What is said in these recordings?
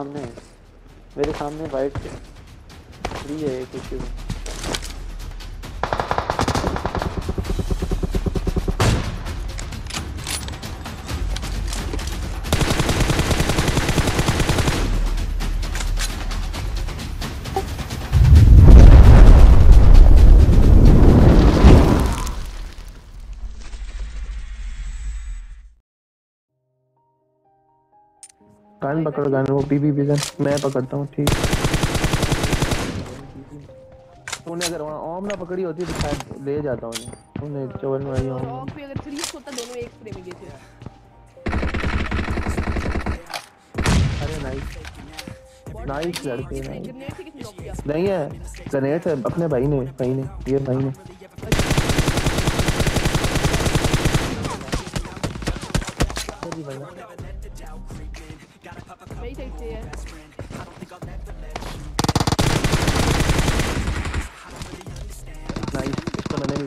सामने है, मेरे सामने वाइट फ्री है एक इश्यू। गन पकड़, गन वो बीबी विजन मैं पकड़ता हूं। ठीक तूने अगर वहां ओम ना पकड़ी होती तो शायद ले जाता हूं। तूने 54 में आई ओम ओम पे अगर 3 होता दोनों एक स्प्रे में गए थे। अरे नाइस नाइस लड़के ने नहीं है ग्रेनेड अपने भाई ने ये भाई ने सही भाई मेरी साइड से है। नाइस, इसको मैंने भी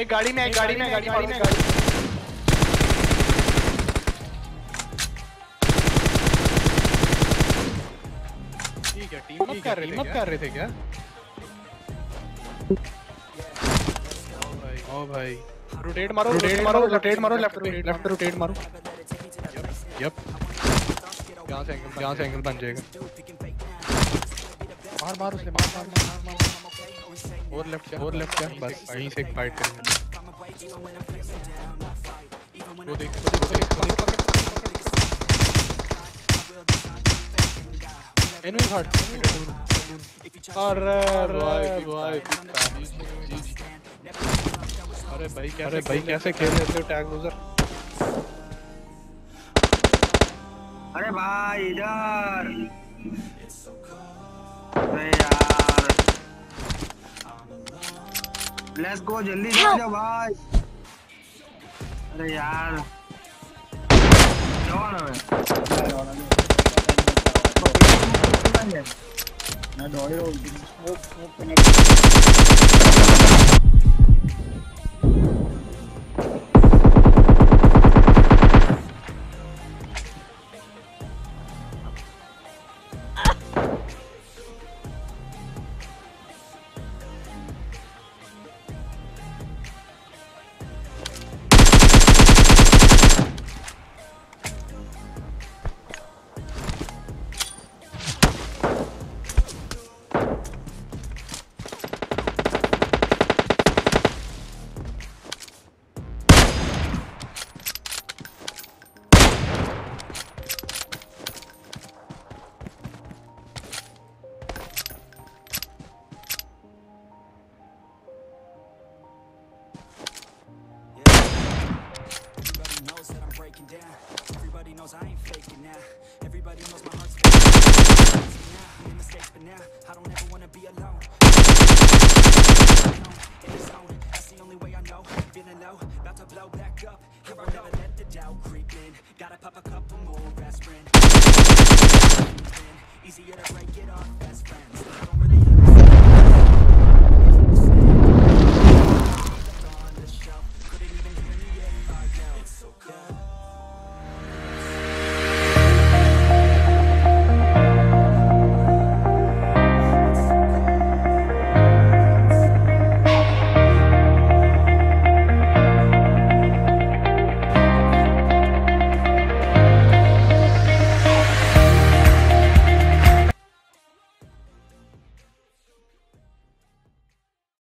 एक गाड़ी में ठीक है। टीम अप कर रहे थे क्या? ओ भाई रोटेट मारो लेफ्ट पे रोटेट मारो। यप यहां से एंगल बन जाएगा। मार उसने। और लेफ्ट क्या बस वहीं से एक फाइट करेंगे। वो देख एनिमी फाइट। अरे भाई अरे भाई कैसे खेल लेते हो टैग लूजर। अरे भाई इधर यार लेट्स गो, जल्दी जाओ भाई। अरे यार I ain't faking now. Everybody knows my heart's now. Made mistakes, but now I don't ever wanna be alone. In the zone, that's the only way I know. Feeling low, about to blow back up. Here I never let the doubt creep in. Gotta pop a couple more aspirin. Easier to break it off, best friends. I don't really